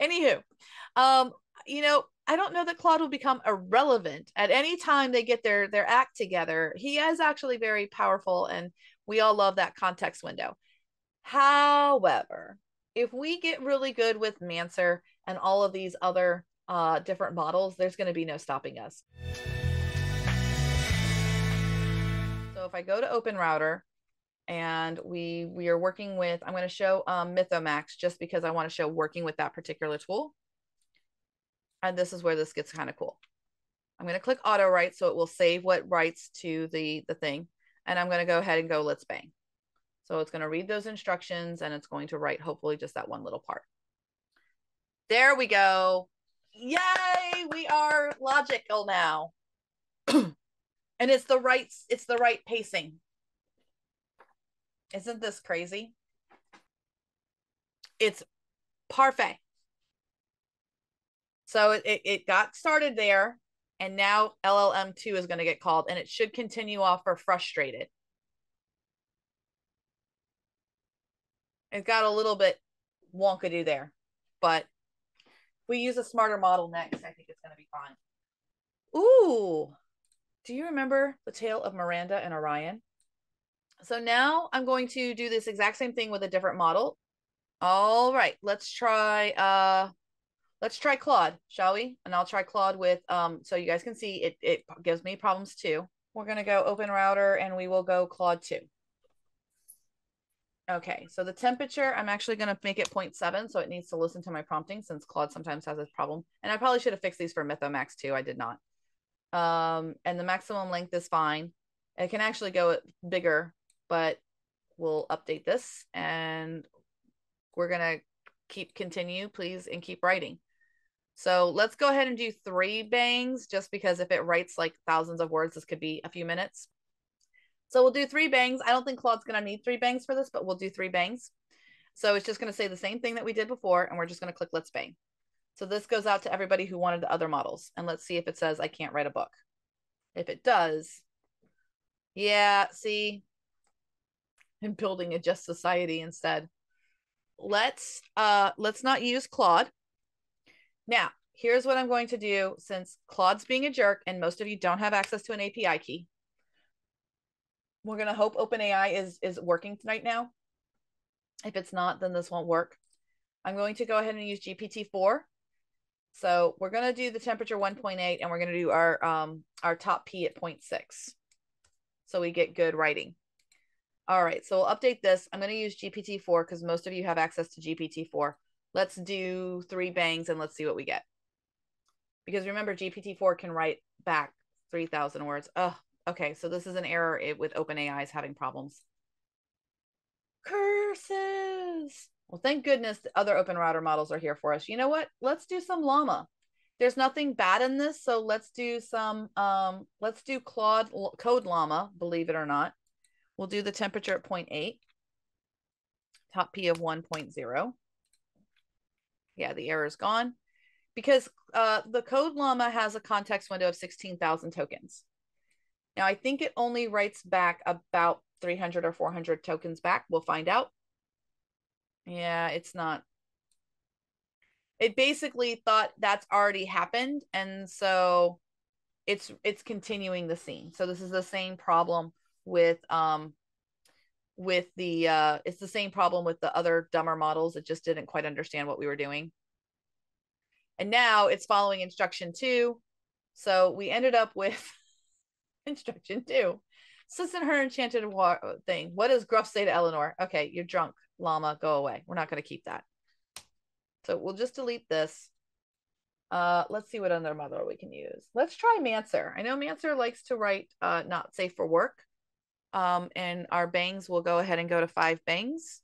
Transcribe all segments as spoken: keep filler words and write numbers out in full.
Anywho, um, you know, I don't know that Claude will become irrelevant at any time they get their, their act together. He is actually very powerful, and we all love that context window. However, if we get really good with Mancer and all of these other uh, different models, there's going to be no stopping us. So if I go to Open Router, and we we are working with, I'm going to show um, Mythomax just because I want to show working with that particular tool. And this is where this gets kind of cool. I'm going to click auto write so it will save what writes to the, the thing. And I'm going to go ahead and go, let's bang. So it's going to read those instructions and it's going to write hopefully just that one little part. There we go. Yay, we are logical now. And it's the right, it's the right pacing. Isn't this crazy? It's parfait. So it, it got started there, and now L L M two is going to get called, and it should continue off for frustrated. It got a little bit wonkadoo there, but we use a smarter model next. I think it's going to be fine. Ooh, do you remember the tale of Miranda and Orion? So now I'm going to do this exact same thing with a different model. All right, let's try uh, let's try Claude, shall we? And I'll try Claude with, um, so you guys can see it, it gives me problems too. We're gonna go Open Router and we will go Claude two. Okay, so the temperature, I'm actually gonna make it zero point seven, so it needs to listen to my prompting since Claude sometimes has this problem. And I probably should have fixed these for Mythomax too, I did not. Um, and the maximum length is fine. It can actually go bigger, but we'll update this and we're gonna keep continue, please, and keep writing. So let's go ahead and do three bangs just because if it writes like thousands of words, this could be a few minutes. So we'll do three bangs. I don't think Claude's gonna need three bangs for this, but we'll do three bangs. So it's just gonna say the same thing that we did before and we're just gonna click let's bang. So this goes out to everybody who wanted the other models, and let's see if it says I can't write a book. If it does, yeah, see, and building a just society instead. Let's uh let's not use Claude. Now, here's what I'm going to do since Claude's being a jerk and most of you don't have access to an A P I key. We're going to hope OpenAI is is working tonight now. If it's not, then this won't work. I'm going to go ahead and use G P T four. So, we're going to do the temperature one point eight and we're going to do our um our top P at zero point six. So we get good writing. All right, so we'll update this. I'm going to use G P T four because most of you have access to G P T four. Let's do three bangs and let's see what we get. Because remember, G P T four can write back three thousand words. Oh, okay, so this is an error with OpenAI's having problems. Curses! Well, thank goodness the other Open Router models are here for us. You know what? Let's do some Llama. There's nothing bad in this, so let's do some, um, let's do Claude, Code Llama, believe it or not. We'll do the temperature at zero point eight, top P of one point zero. Yeah, the error is gone because uh, the Code Llama has a context window of sixteen thousand tokens. Now, I think it only writes back about three hundred or four hundred tokens back. We'll find out. Yeah, it's not. It basically thought that's already happened. And so it's it's continuing the scene. So this is the same problem with um with the uh it's the same problem with the other dumber models. It just didn't quite understand what we were doing, and now it's following instruction two, so we ended up with instruction two. Since in her enchanted war thing, what does Gruff say to Eleanor? Okay, you're drunk, Llama, go away. We're not going to keep that, so we'll just delete this. Uh, let's see what other model we can use. Let's try Mancer. I know Mancer likes to write uh not safe for work. Um, and our bangs will go ahead and go to five bangs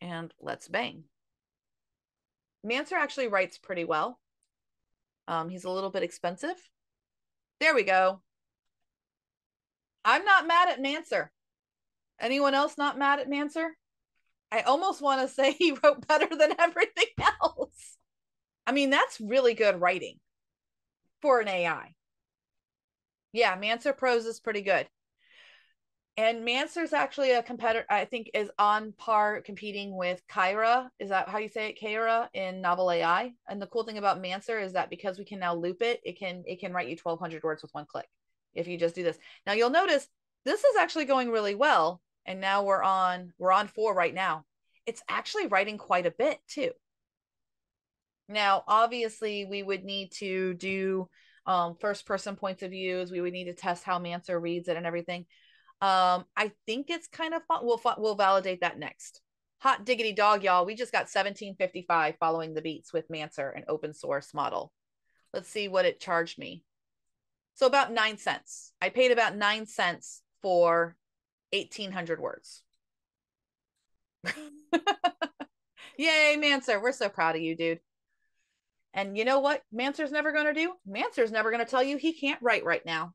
and let's bang. Mancer actually writes pretty well. Um, he's a little bit expensive. There we go. I'm not mad at Mancer. Anyone else not mad at Mancer? I almost want to say he wrote better than everything else. I mean, that's really good writing for an A I. Yeah, Mancer Prose is pretty good. And Mancer's actually a competitor, I think, is on par competing with Kyra. Is that how you say it? Kyra in Novel A I. And the cool thing about Mancer is that because we can now loop it, it can it can write you twelve hundred words with one click if you just do this. Now you'll notice this is actually going really well. And now we're on we're on four right now. It's actually writing quite a bit too. Now, obviously, we would need to do um, first-person points of views. We would need to test how Mancer reads it and everything. Um, I think it's kind of fun. We'll, we'll validate that next. Hot diggity dog, y'all. We just got seventeen fifty-five following the beats with Mancer, an open source model. Let's see what it charged me. So about nine cents. I paid about nine cents for eighteen hundred words. Yay, Mancer. We're so proud of you, dude. And you know what Mancer's never going to do? Mancer's never going to tell you he can't write right now.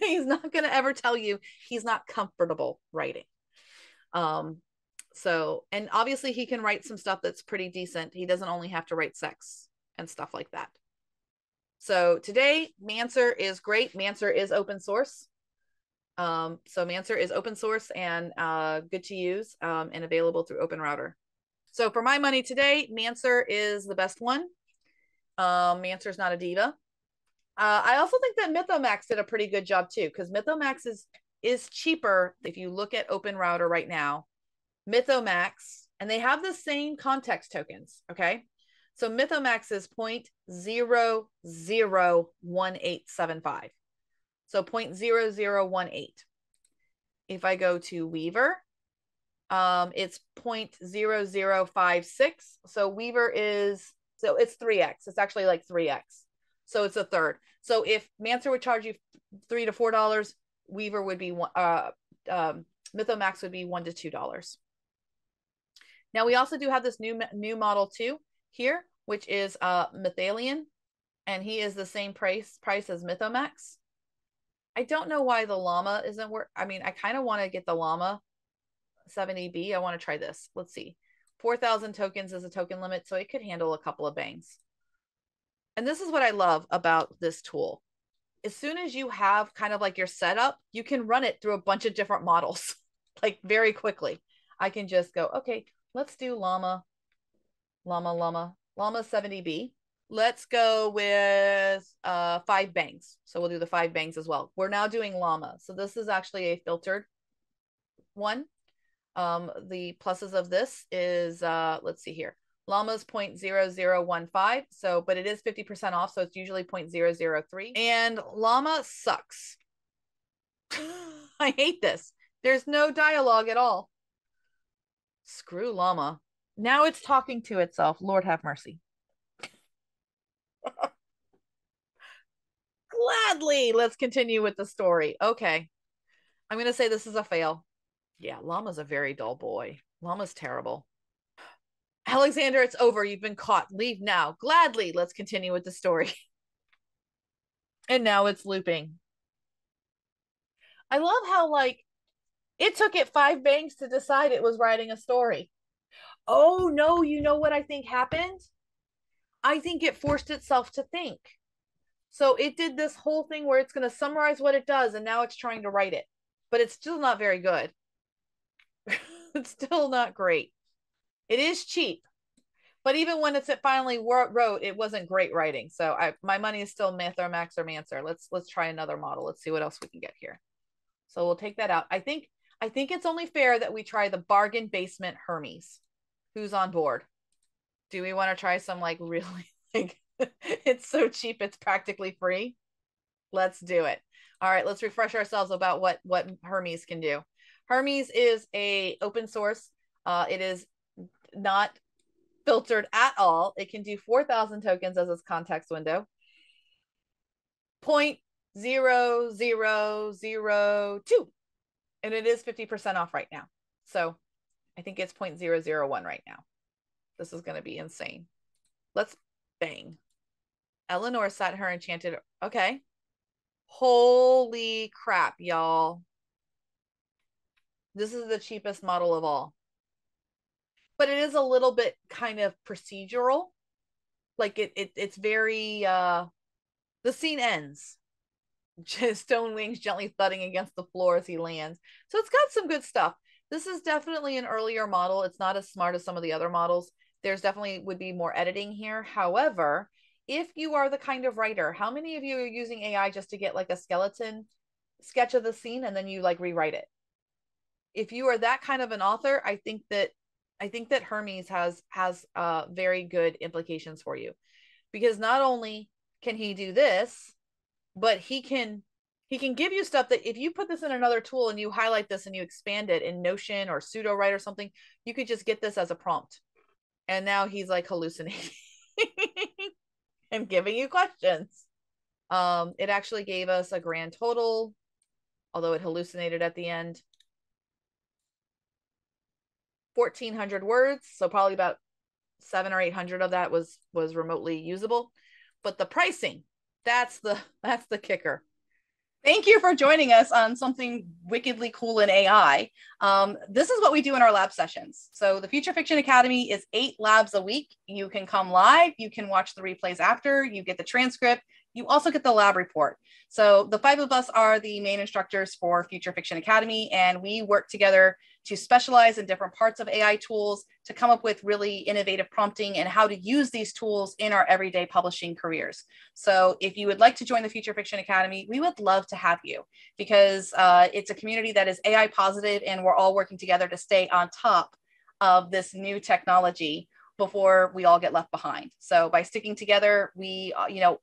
He's not going to ever tell you he's not comfortable writing. Um, so, and obviously he can write some stuff that's pretty decent. He doesn't only have to write sex and stuff like that. So today, Mancer is great. Mancer is open source. Um, so Mancer is open source and uh, good to use um, and available through Open Router. So for my money today, Mancer is the best one. Um, Mancer's not a diva. Uh, I also think that Mythomax did a pretty good job too, because Mythomax is, is cheaper. If you look at Open Router right now, Mythomax, and they have the same context tokens, okay? So Mythomax is zero point zero zero one eight seven five. So zero point zero zero one eight. If I go to Weaver, um, it's zero point zero zero five six. So Weaver is, so it's three X. It's actually like three X. So it's a third. So if Mancer would charge you three to four dollars, Weaver would be one. Uh, um, Mythomax would be one to two dollars. Now we also do have this new new model too here, which is uh, Methalian, and he is the same price price as Mythomax. I don't know why the Llama isn't work. I mean, I kind of want to get the Llama seventy B. I want to try this. Let's see. Four thousand tokens is a token limit, so it could handle a couple of bangs. And this is what I love about this tool. As soon as you have kind of like your setup, you can run it through a bunch of different models, like very quickly. I can just go, okay, let's do Llama, Llama, Llama, Llama seventy B. Let's go with uh, five bangs. So we'll do the five bangs as well. We're now doing Llama. So this is actually a filtered one. Um, the pluses of this is, uh, let's see here. Llama's zero point zero zero one five, so, but it is fifty percent off, so it's usually zero point zero zero three. And Llama sucks. I hate this. There's no dialogue at all. Screw Llama. Now it's talking to itself. Lord have mercy. Gladly, let's continue with the story. Okay. I'm going to say this is a fail. Yeah, Llama's a very dull boy. Llama's terrible. Alexander, it's over. You've been caught. Leave now. Gladly. Let's continue with the story. And now it's looping. I love how, like, it took it five bangs to decide it was writing a story. Oh, no. You know what I think happened? I think it forced itself to think. So it did this whole thing where it's going to summarize what it does, and now it's trying to write it. But it's still not very good. It's still not great. It is cheap, but even when it's it finally wrote, it wasn't great writing. So I, my money is still Mythomax or Mancer. Let's let's try another model. Let's see what else we can get here. So we'll take that out. I think I think it's only fair that we try the bargain basement Hermes. Who's on board? Do we want to try some like really like it's so cheap it's practically free? Let's do it. All right, let's refresh ourselves about what what Hermes can do. Hermes is a open source. Uh, it is not filtered at all. It can do four thousand tokens as its context window. zero point zero zero zero two. And it is fifty percent off right now. So I think it's zero point zero zero one right now. This is going to be insane. Let's bang. Eleanor sat her enchanted. Okay. Holy crap, y'all. This is the cheapest model of all. But it is a little bit kind of procedural. Like it, it it's very, uh, the scene ends. stone wings gently thudding against the floor as he lands. So it's got some good stuff. This is definitely an earlier model. It's not as smart as some of the other models. There's definitely would be more editing here. However, if you are the kind of writer, how many of you are using A I just to get like a skeleton sketch of the scene and then you like rewrite it? If you are that kind of an author, I think that I think that Hermes has has uh, very good implications for you, because not only can he do this, but he can he can give you stuff that if you put this in another tool and you highlight this and you expand it in Notion or PseudoWrite or something, you could just get this as a prompt, and now he's like hallucinating and giving you questions. Um, it actually gave us a grand total, although it hallucinated at the end. fourteen hundred words, so probably about seven or eight hundred of that was was remotely usable. But the pricing, that's the that's the kicker. Thank you for joining us on something wickedly cool in A I. Um, this is what we do in our lab sessions. So the Future Fiction Academy is eight labs a week. You can come live, you can watch the replays after, you get the transcript, you also get the lab report. So the five of us are the main instructors for Future Fiction Academy, and we work together to specialize in different parts of A I tools to come up with really innovative prompting and how to use these tools in our everyday publishing careers. So if you would like to join the Future Fiction Academy, we would love to have you, because uh, it's a community that is A I positive and we're all working together to stay on top of this new technology before we all get left behind. So by sticking together, we, you know,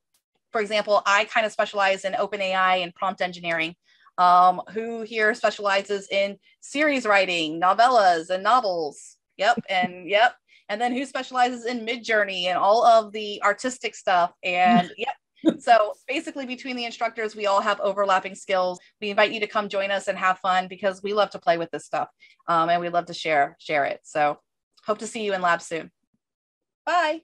for example, I kind of specialize in OpenAI and prompt engineering. Um, who here specializes in series writing, novellas and novels? Yep. And yep. And then who specializes in Midjourney and all of the artistic stuff? And yep. So basically between the instructors, we all have overlapping skills. We invite you to come join us and have fun, because we love to play with this stuff. Um, and we love to share, share it. So hope to see you in lab soon. Bye.